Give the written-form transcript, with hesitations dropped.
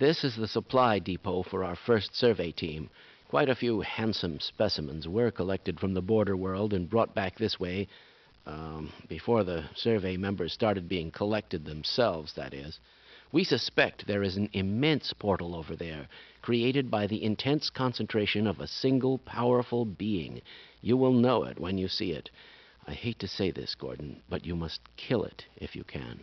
This is the supply depot for our first survey team. Quite a few handsome specimens were collected from the border world and brought back this way, before the survey members started being collected themselves, that is. We suspect there is an immense portal over there, created by the intense concentration of a single powerful being. You will know it when you see it. I hate to say this, Gordon, but you must kill it if you can.